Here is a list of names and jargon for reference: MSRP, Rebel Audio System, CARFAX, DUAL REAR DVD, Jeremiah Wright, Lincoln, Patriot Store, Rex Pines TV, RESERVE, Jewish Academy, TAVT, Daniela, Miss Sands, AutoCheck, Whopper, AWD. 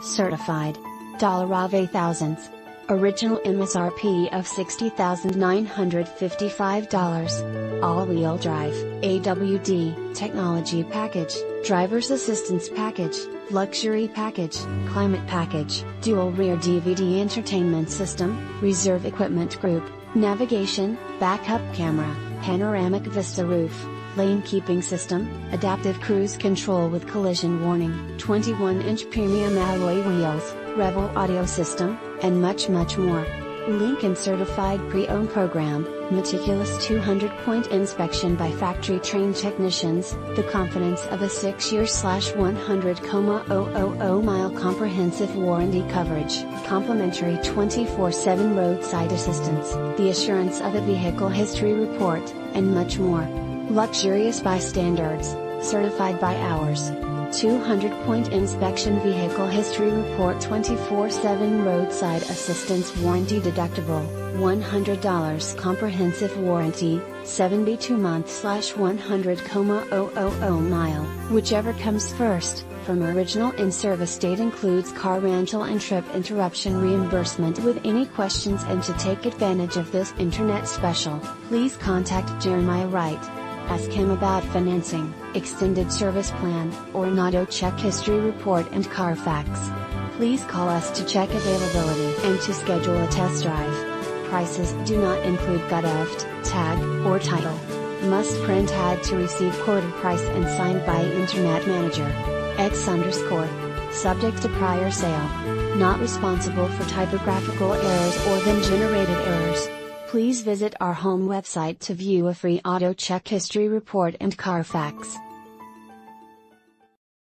Certified. $1,000. Original MSRP of $60,955. All-wheel drive, AWD, technology package, driver's assistance package, luxury package, climate package, dual rear DVD entertainment system, reserve equipment group, navigation, backup camera, panoramic vista roof, lane keeping system, adaptive cruise control with collision warning, 21-inch premium alloy wheels, Rebel Audio System, and much, much more. Lincoln Certified Pre-Owned Program, meticulous 200-point inspection by factory-trained technicians, the confidence of a 6-year/100,000-mile comprehensive warranty coverage, complimentary 24/7 roadside assistance, the assurance of a vehicle history report, and much more. Luxurious by standards, certified by hours. 200-point inspection vehicle history report 24/7 roadside assistance warranty deductible, $100 comprehensive warranty, 72-month/100,000 mile, whichever comes first, from original in-service date includes car rental and trip interruption reimbursement with any questions and to take advantage of this internet special, please contact Jeremiah Wright. Ask him about financing, extended service plan, or an AutoCheck history report and Carfax. Please call us to check availability and to schedule a test drive. Prices do not include gutavt, tag, or title. Must print ad to receive quoted price and signed by Internet Manager. X_. Subject to prior sale. Not responsible for typographical errors or VIN-generated errors. Please visit our home website to view a free AutoCheck history report and Carfax.